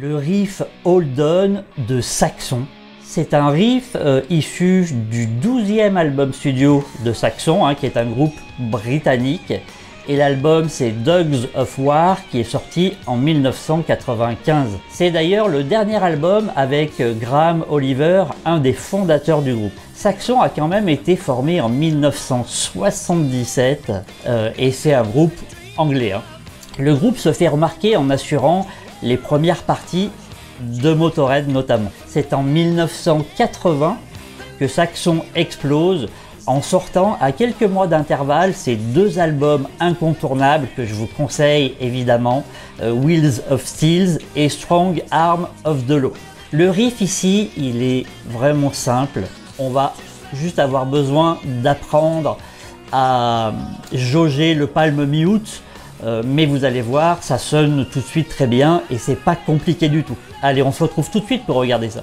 Le riff Hold On de Saxon. C'est un riff issu du 12e album studio de Saxon, qui est un groupe britannique. Et l'album, c'est Dogs of War, qui est sorti en 1995. C'est d'ailleurs le dernier album avec Graham Oliver, un des fondateurs du groupe. Saxon a quand même été formé en 1977 et c'est un groupe anglais. Le groupe se fait remarquer en assurant les premières parties de Motorhead notamment. C'est en 1980 que Saxon explose en sortant à quelques mois d'intervalle ces deux albums incontournables que je vous conseille évidemment, Wheels of Steel et Strong Arm of the Law. Le riff ici, il est vraiment simple. On va juste avoir besoin d'apprendre à jauger le palm mute, mais vous allez voir, ça sonne tout de suite très bien et c'est pas compliqué du tout. Allez, on se retrouve tout de suite pour regarder ça.